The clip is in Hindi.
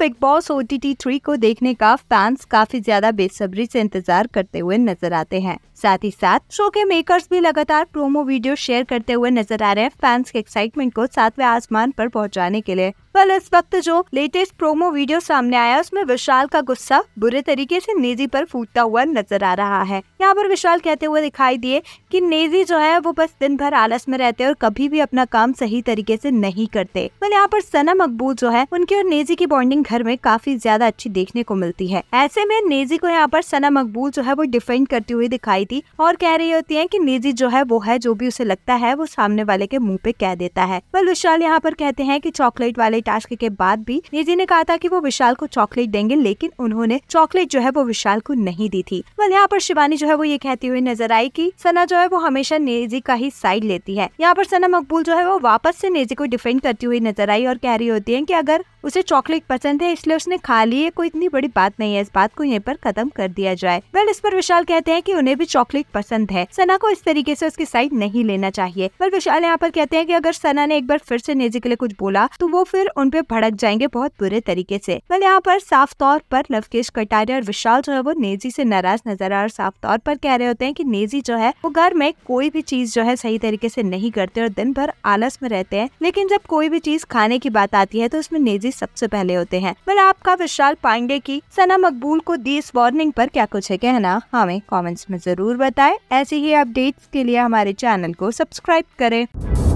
बिग बॉस ओटीटी 3 को देखने का फैंस काफी ज्यादा बेसब्री से इंतजार करते हुए नजर आते हैं। साथ ही साथ शो के मेकर्स भी लगातार प्रोमो वीडियो शेयर करते हुए नजर आ रहे हैं फैंस के एक्साइटमेंट को सातवें आसमान पर पहुंचाने के लिए। पर इस वक्त जो लेटेस्ट प्रोमो वीडियो सामने आया उसमें विशाल का गुस्सा बुरे तरीके से नेजी पर फूटता हुआ नजर आ रहा है। यहाँ पर विशाल कहते हुए दिखाई दिए कि नेजी जो है वो बस दिन भर आलस में रहते और कभी भी अपना काम सही तरीके से नहीं करते। पर यहाँ पर सना मकबूल जो है उनकी और नेजी की बॉन्डिंग घर में काफी ज्यादा अच्छी देखने को मिलती है। ऐसे में नेजी को यहाँ पर सना मकबूल जो है वो डिफेंड करती हुई दिखाई दी और कह रही होती है कि नेजी जो है वो है जो भी उसे लगता है वो सामने वाले के मुँह पे कह देता है। पर विशाल यहाँ पर कहते हैं कि चॉकलेट वाले टास्क के बाद भी नेजी ने कहा था कि वो विशाल को चॉकलेट देंगे, लेकिन उन्होंने चॉकलेट जो है वो विशाल को नहीं दी थी। पर यहाँ पर शिवानी जो है वो ये कहती हुई नजर आई कि सना जो है वो हमेशा नेजी का ही साइड लेती है। यहाँ पर सना मकबूल जो है वो वापस से नेजी को डिफेंड करती हुई नजर आई और कह रही होती है कि अगर उसे चॉकलेट पसंद है इसलिए उसने खा ली है, कोई इतनी बड़ी बात नहीं है, इस बात को यहीं पर खत्म कर दिया जाए। वेल इस पर विशाल कहते हैं कि उन्हें भी चॉकलेट पसंद है, सना को इस तरीके से उसकी साइड नहीं लेना चाहिए। वेल विशाल यहाँ पर कहते हैं कि अगर सना ने एक बार फिर से नेजी के लिए कुछ बोला तो वो फिर उनपे भड़क जाएंगे बहुत बुरे तरीके से। वेल यहाँ पर साफ तौर पर लवकेश कटारे और विशाल जो है वो नेजी से नाराज नजर आए और साफ तौर पर कह रहे होते हैं कि नेजी जो है वो घर में कोई भी चीज जो है सही तरीके से नहीं करते और दिन भर आलस में रहते हैं, लेकिन जब कोई भी चीज खाने की बात आती है तो उसमें नेजी सबसे पहले होते हैं। वेल आपका विशाल पांडे की सना मकबूल को दी इस वार्निंग पर क्या कुछ है कहना हमें कमेंट्स में जरूर बताएं। ऐसे ही अपडेट्स के लिए हमारे चैनल को सब्सक्राइब करें।